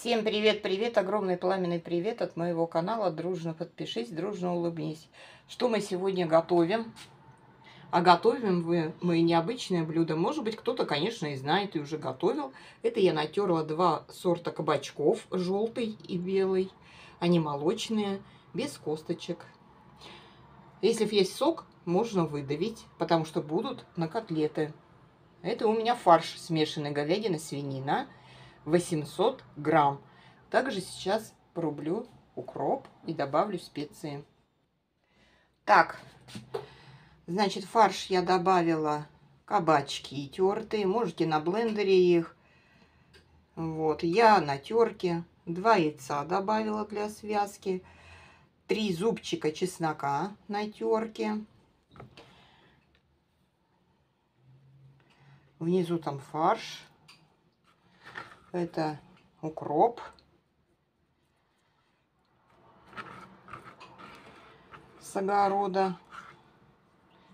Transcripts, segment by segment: Всем привет-привет, огромный пламенный привет от моего канала. Дружно подпишись, дружно улыбнись. Что мы сегодня готовим? А готовим мы необычное блюдо. Может быть, кто-то, конечно, и знает, и уже готовил. Это я натерла два сорта кабачков, желтый и белый. Они молочные, без косточек. Если есть сок, можно выдавить, потому что будут на котлеты. Это у меня фарш смешанный говядина-свинина. 800 грамм. Также сейчас порублю укроп и добавлю специи. Так, значит, фарш я добавила кабачки тертые. Можете на блендере их. Вот, я на терке. 2 яйца добавила для связки. 3 зубчика чеснока на терке. Внизу там фарш. Это укроп, с огорода,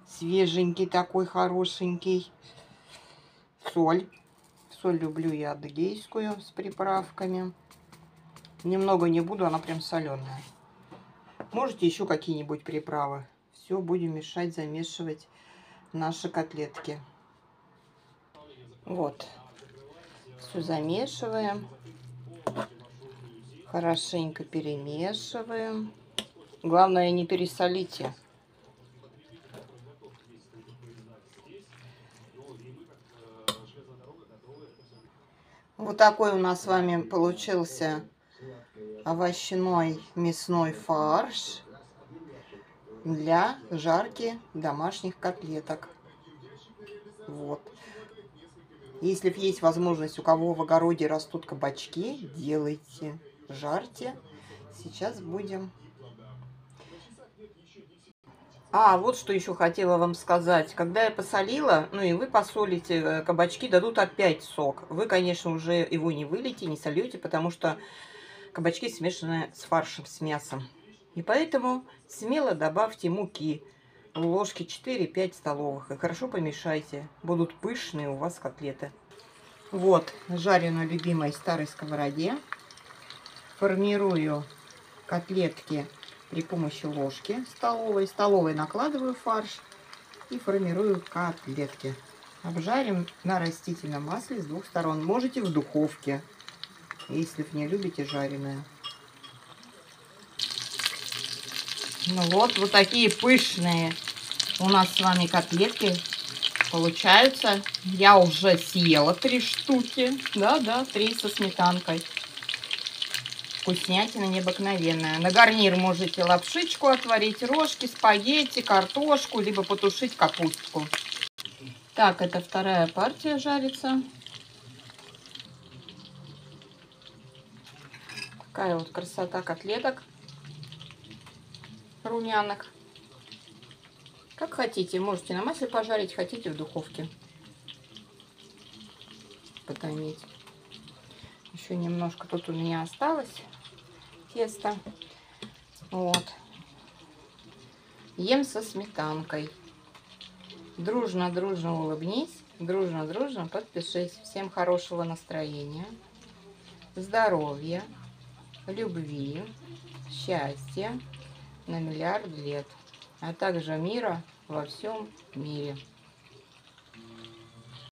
свеженький такой, хорошенький, соль, люблю я адыгейскую с приправками, немного не буду, она прям соленая, можете еще какие-нибудь приправы, все будем мешать, замешивать наши котлетки, вот. Все замешиваем, хорошенько перемешиваем. Главное, не пересолите. Вот такой у нас с вами получился овощной мясной фарш для жарки домашних котлеток. Вот. Если есть возможность, у кого в огороде растут кабачки, делайте, жарьте. Сейчас будем. А, вот что еще хотела вам сказать. Когда я посолила, ну и вы посолите, кабачки дадут опять сок. Вы, конечно, уже его не вылейте, не сольете, потому что кабачки смешаны с фаршем, с мясом. И поэтому смело добавьте муки. Ложки 4-5 столовых. И хорошо помешайте. Будут пышные у вас котлеты. Вот, жарю на любимой старой сковороде. Формирую котлетки при помощи ложки столовой. Столовой накладываю фарш и формирую котлетки. Обжарим на растительном масле с двух сторон. Можете в духовке, если не любите жареное. Ну вот, вот такие пышные у нас с вами котлетки получаются. Я уже съела 3 штуки. Да, 3 со сметанкой. Вкуснятина необыкновенная. На гарнир можете лапшичку отварить, рожки, спагетти, картошку, либо потушить капустку. Так, это вторая партия жарится. Такая вот красота котлеток. Румянок. Как хотите, можете на масле пожарить, хотите в духовке потомить. Еще немножко тут у меня осталось тесто. Вот. Ем со сметанкой. Дружно-дружно улыбнись, дружно-дружно подпишись. Всем хорошего настроения, здоровья, любви, счастья на миллиард лет, а также мира во всем мире.